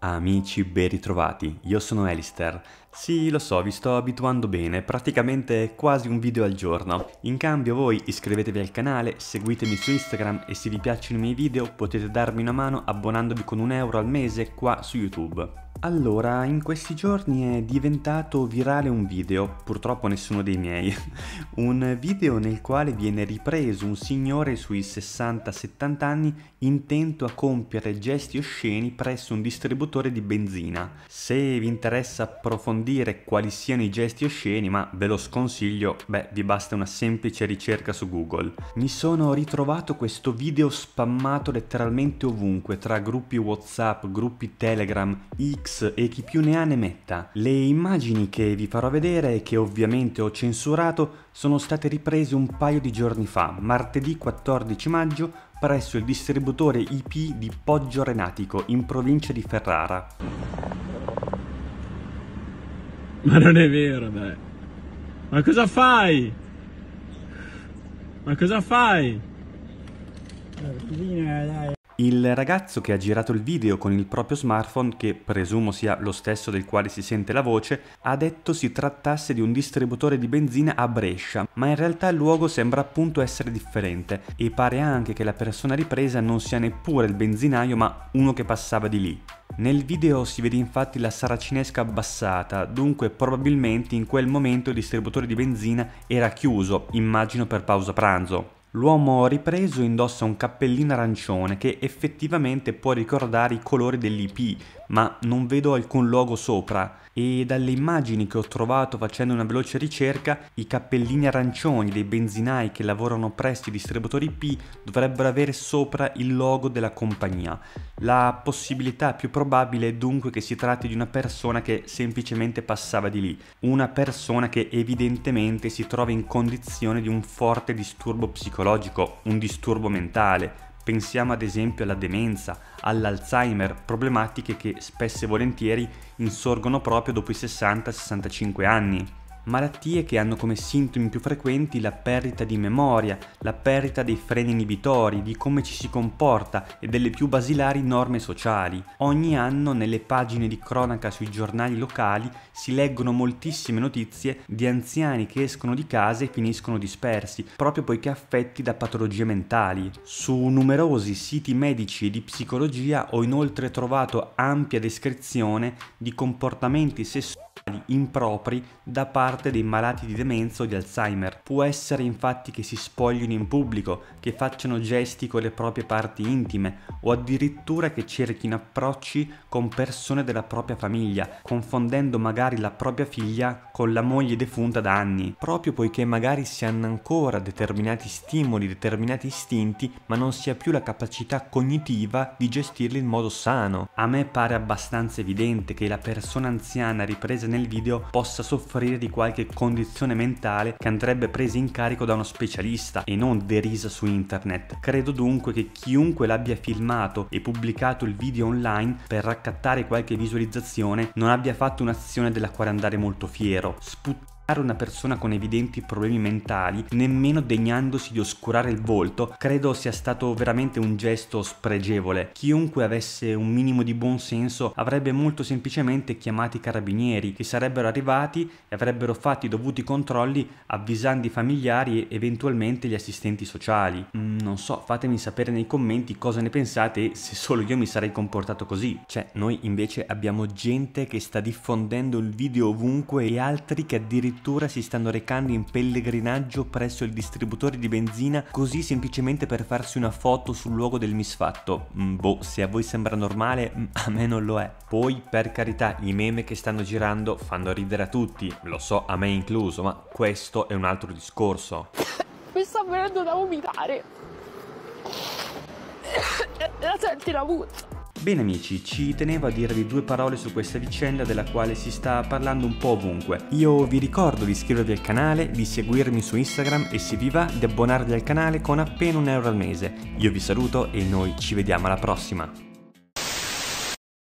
Amici ben ritrovati, io sono Aelister. Sì, lo so, vi sto abituando bene, praticamente quasi un video al giorno. In cambio voi iscrivetevi al canale, seguitemi su Instagram e se vi piacciono i miei video potete darmi una mano abbonandovi con €1 al mese qua su YouTube. Allora, in questi giorni è diventato virale un video, purtroppo nessuno dei miei, un video nel quale viene ripreso un signore sui 60-70 anni intento a compiere gesti osceni presso un distributore di benzina. Se vi interessa approfondire quali siano i gesti osceni, ma ve lo sconsiglio, vi basta una semplice ricerca su Google. Mi sono ritrovato questo video spammato letteralmente ovunque, tra gruppi WhatsApp, gruppi Telegram, X e chi più ne ha ne metta. Le immagini che vi farò vedere e che ovviamente ho censurato sono state riprese un paio di giorni fa, martedì 14 maggio, presso il distributore IP di Poggio Renatico, in provincia di Ferrara. Ma non è vero, dai. Ma cosa fai? Ma cosa fai? Dai. Il ragazzo che ha girato il video con il proprio smartphone, che presumo sia lo stesso del quale si sente la voce, ha detto si trattasse di un distributore di benzina a Brescia, ma in realtà il luogo sembra appunto essere differente e pare anche che la persona ripresa non sia neppure il benzinaio ma uno che passava di lì. Nel video si vede infatti la saracinesca abbassata, dunque probabilmente in quel momento il distributore di benzina era chiuso, immagino per pausa pranzo. L'uomo ripreso indossa un cappellino arancione che effettivamente può ricordare i colori dell'IP, ma non vedo alcun logo sopra e dalle immagini che ho trovato facendo una veloce ricerca i cappellini arancioni dei benzinai che lavorano presso i distributori IP dovrebbero avere sopra il logo della compagnia. La possibilità più probabile è dunque che si tratti di una persona che semplicemente passava di lì, una persona che evidentemente si trova in condizione di un forte disturbo psicologico, un disturbo mentale. Pensiamo ad esempio alla demenza, all'Alzheimer, problematiche che spesso e volentieri insorgono proprio dopo i 60-65 anni. Malattie che hanno come sintomi più frequenti la perdita di memoria, la perdita dei freni inibitori, di come ci si comporta e delle più basilari norme sociali. Ogni anno nelle pagine di cronaca sui giornali locali si leggono moltissime notizie di anziani che escono di casa e finiscono dispersi, proprio poiché affetti da patologie mentali. Su numerosi siti medici e di psicologia ho inoltre trovato ampia descrizione di comportamenti sessuali impropri da parte dei malati di demenza o di Alzheimer. Può essere infatti che si spoglino in pubblico, che facciano gesti con le proprie parti intime o addirittura che cerchino approcci con persone della propria famiglia, confondendo magari la propria figlia con la moglie defunta da anni, proprio poiché magari si hanno ancora determinati stimoli, determinati istinti, ma non si ha più la capacità cognitiva di gestirli in modo sano. A me pare abbastanza evidente che la persona anziana ripresa nel video possa soffrire di qualche condizione mentale che andrebbe presa in carico da uno specialista e non derisa su internet. Credo dunque che chiunque l'abbia filmato e pubblicato il video online per raccattare qualche visualizzazione non abbia fatto un'azione della quale andare molto fiero. Sputtare una persona con evidenti problemi mentali, nemmeno degnandosi di oscurare il volto, credo sia stato veramente un gesto spregevole. Chiunque avesse un minimo di buon senso avrebbe molto semplicemente chiamato i carabinieri, che sarebbero arrivati e avrebbero fatto i dovuti controlli avvisando i familiari e eventualmente gli assistenti sociali. Non so, fatemi sapere nei commenti cosa ne pensate e se solo io mi sarei comportato così. Cioè, noi invece abbiamo gente che sta diffondendo il video ovunque e altri che addirittura si stanno recando in pellegrinaggio presso il distributore di benzina così semplicemente per farsi una foto sul luogo del misfatto. Boh, se a voi sembra normale, a me non lo è. Poi, per carità, i meme che stanno girando fanno ridere a tutti, lo so, a me incluso, ma questo è un altro discorso. Mi sta venendo da vomitare. La senti la puzza. Bene amici, ci tenevo a dirvi due parole su questa vicenda della quale si sta parlando un po' ovunque. Io vi ricordo di iscrivervi al canale, di seguirmi su Instagram e se vi va di abbonarvi al canale con appena €1 al mese. Io vi saluto e noi ci vediamo alla prossima.